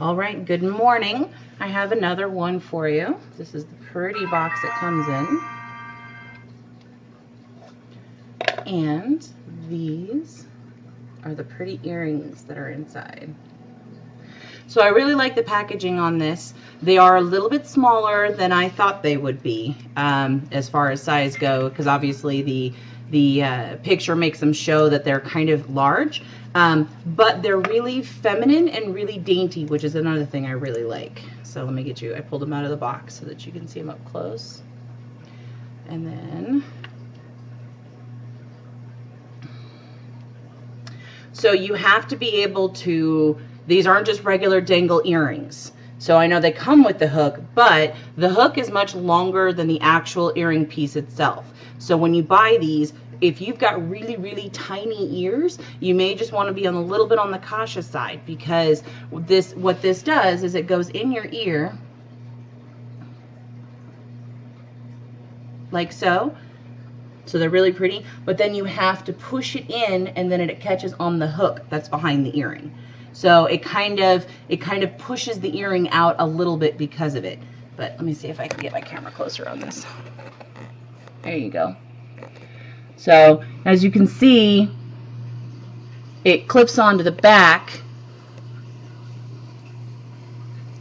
All right, good morning. I have another one for you. This is the pretty box it comes in. And these are the pretty earrings that are inside. So I really like the packaging on this. They are a little bit smaller than I thought they would be as far as size go, because obviously the picture makes them show that they're kind of large, but they're really feminine and really dainty, which is another thing I really like. So let me get you, I pulled them out of the box so that you can see them up close. And then, so you have to be able to, these aren't just regular dangle earrings. So I know they come with the hook, but the hook is much longer than the actual earring piece itself. So when you buy these, if you've got really, really tiny ears, you may just want to be on a little bit on the cautious side, because this, what this does is it goes in your ear like so. So they're really pretty, but then you have to push it in and then it catches on the hook that's behind the earring. So it kind of pushes the earring out a little bit because of it. But let me see if I can get my camera closer on this. There you go. So as you can see, it clips onto the back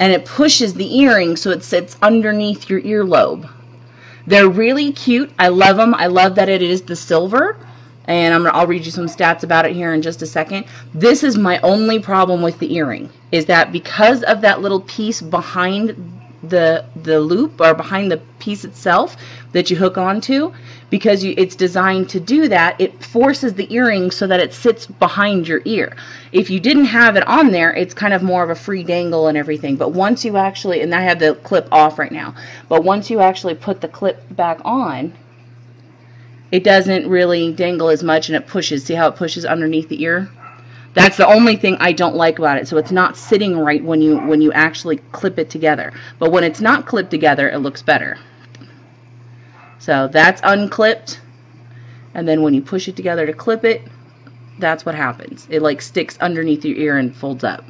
and it pushes the earring so it sits underneath your earlobe. They're really cute. I love them. I love that it is the silver. And I'll read you some stats about it here in just a second. This is my only problem with the earring, is that because of that little piece behind the loop, or behind the piece itself that you hook onto, because it's designed to do that, it forces the earring so that it sits behind your ear. If you didn't have it on there, it's kind of more of a free dangle and everything. But once you actually, and I have the clip off right now, but once you actually put the clip back on, it doesn't really dangle as much, and it pushes. See how it pushes underneath the ear? That's the only thing I don't like about it. So it's not sitting right when you actually clip it together. But when it's not clipped together, it looks better. So that's unclipped, and then when you push it together to clip it, that's what happens. It like sticks underneath your ear and folds up.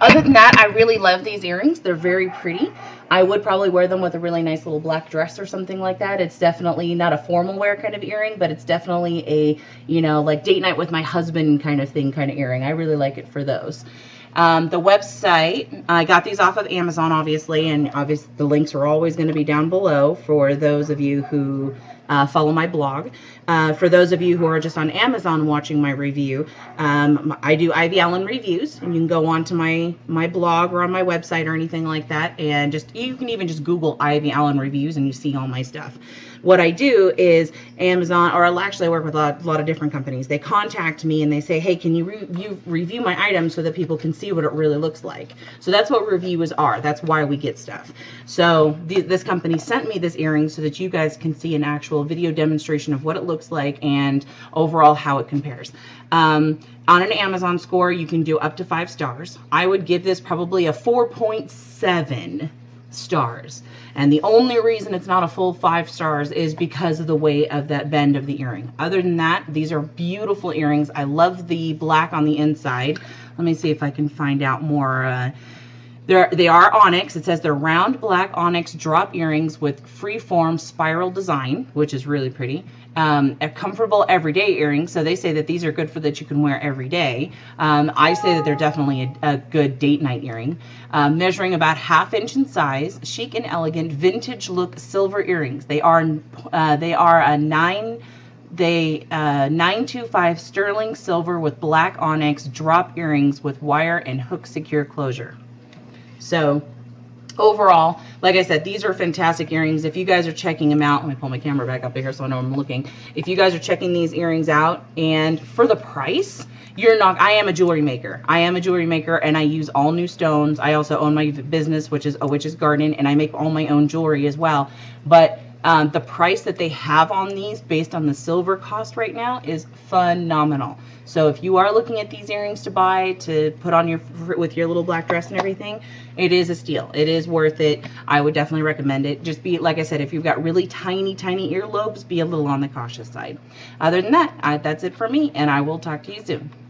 Other than that, I really love these earrings. They're very pretty. I would probably wear them with a really nice little black dress or something like that. It's definitely not a formal wear kind of earring, but it's definitely a, you know, like date night with my husband kind of thing kind of earring. I really like it for those. The website, I got these off of Amazon, obviously, and obviously the links are always going to be down below for those of you who follow my blog. For those of you who are just on Amazon watching my review, I do Ivy Allen reviews, and you can go on to my blog or on my website or anything like that, and just, you can even just Google Ivy Allen reviews and you see all my stuff. What I do is Amazon, or actually I work with a lot of different companies. They contact me and they say, hey, can you review my items so that people can see what it really looks like. So that's what reviews are. That's why we get stuff. So this company sent me this earring so that you guys can see an actual video demonstration of what it looks like and overall how it compares. On an Amazon score, you can do up to 5 stars. I would give this probably a 4.7. stars, and the only reason it's not a full 5 stars is because of the way of that bend of the earring. Other than that, these are beautiful earrings. I love the black on the inside. Let me see if I can find out more. They are onyx. It says they're round black onyx drop earrings with free-form spiral design, which is really pretty. A comfortable everyday earring, so they say that these are good for that you can wear every day. I say that they're definitely a good date night earring. Measuring about 1/2 inch in size, chic and elegant vintage look silver earrings. They are a 925 sterling silver with black onyx drop earrings with wire and hook secure closure. So overall, like I said, these are fantastic earrings. If you guys are checking them out, let me pull my camera back up here so I know I'm looking. If you guys are checking these earrings out, and for the price, I am a jewelry maker. I am a jewelry maker, and I use all new stones. I also own my business, which is a Witch's Garden, and I make all my own jewelry as well. But the price that they have on these based on the silver cost right now is phenomenal. So if you are looking at these earrings to buy, to put on with your little black dress and everything, it is a steal. It is worth it. I would definitely recommend it. Just be, like I said, if you've got really tiny, tiny earlobes, be a little on the cautious side. Other than that, that's it for me, and I will talk to you soon.